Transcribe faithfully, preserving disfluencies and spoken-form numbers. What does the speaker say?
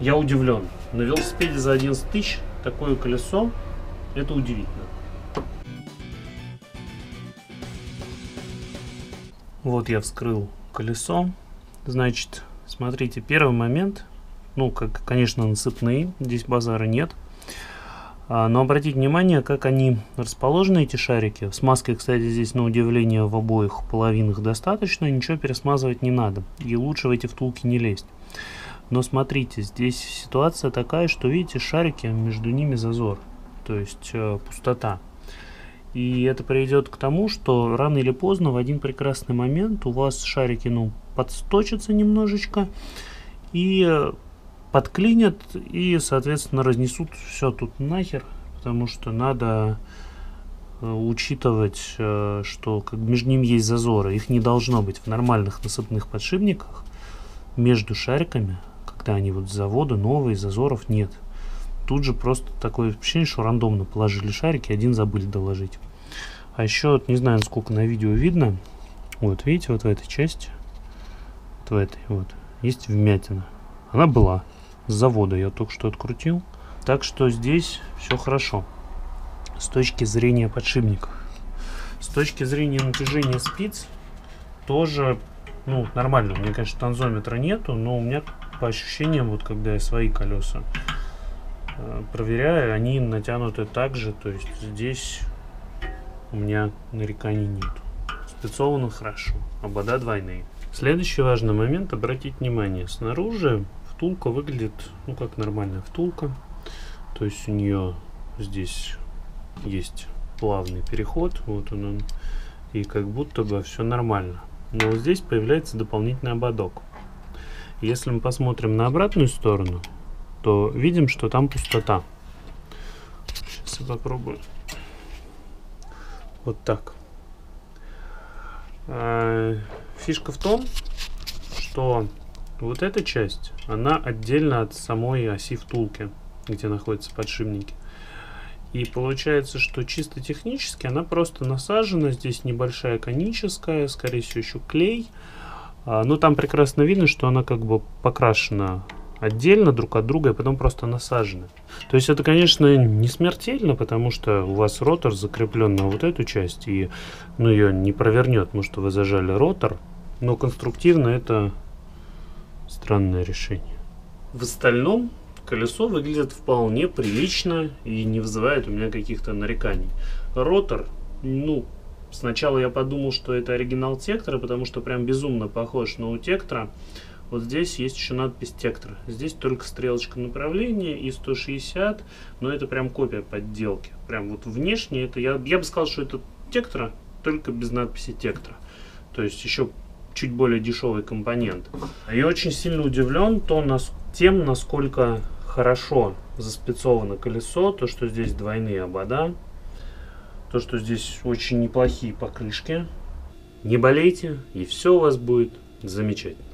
Я удивлен. На велосипеде за одиннадцать тысяч такое колесо, это удивительно. Вот я вскрыл колесо. Значит, смотрите, первый момент, ну, как, конечно, насыпные, здесь базара нет. Но обратите внимание, как они расположены, эти шарики. Смазки, кстати, здесь на удивление в обоих половинах достаточно. Ничего пересмазывать не надо. И лучше в эти втулки не лезть. Но смотрите, здесь ситуация такая, что, видите, шарики, между ними зазор. То есть э, пустота. И это приведет к тому, что рано или поздно в один прекрасный момент у вас шарики, ну, подсточатся немножечко. И... подклинят и, соответственно, разнесут все тут нахер, потому что надо учитывать, что как между ним есть зазоры. Их не должно быть в нормальных насыпных подшипниках. Между шариками, когда они вот с завода новые, зазоров нет. Тут же просто такое ощущение, что рандомно положили шарики, один забыли доложить. А еще, вот, не знаю, насколько на видео видно, вот видите, вот в этой части, вот в этой вот, есть вмятина. Она была. С завода я только что открутил. Так что здесь все хорошо. С точки зрения подшипников. С точки зрения натяжения спиц тоже, ну, нормально. У меня, конечно, танзометра нету, но у меня по ощущениям, вот когда я свои колеса э, проверяю, они натянуты так же. То есть здесь у меня нареканий нет. Спицовано хорошо. Обода двойные. Следующий важный момент, обратить внимание. Снаружи втулка выглядит, ну, как нормальная втулка, то есть у нее здесь есть плавный переход, вот он, он и как будто бы все нормально, но вот здесь появляется дополнительный ободок. Если мы посмотрим на обратную сторону, то видим, что там пустота. Сейчас я попробую вот так. Фишка в том, что вот эта часть, она отдельно от самой оси втулки, где находятся подшипники. И получается, что чисто технически она просто насажена. Здесь небольшая коническая, скорее всего, еще клей. А, но там прекрасно видно, что она как бы покрашена отдельно друг от друга и потом просто насажена. То есть это, конечно, не смертельно, потому что у вас ротор закреплен на вот эту часть, и, ну, ее не провернет, потому что вы зажали ротор. Но конструктивно это... странное решение. В остальном колесо выглядит вполне прилично и не вызывает у меня каких-то нареканий. Ротор, ну, сначала я подумал, что это оригинал Тектора, потому что прям безумно похож, но у Тектора вот здесь есть еще надпись Тектор. Здесь только стрелочка направления и сто шестьдесят, но это прям копия подделки. Прям вот внешне это, я, я бы сказал, что это Тектора, только без надписи Тектора. То есть еще чуть более дешевый компонент. Я очень сильно удивлен то нас, тем, насколько хорошо заспецовано колесо, то, что здесь двойные обода, то, что здесь очень неплохие покрышки. Не болейте, и все у вас будет замечательно.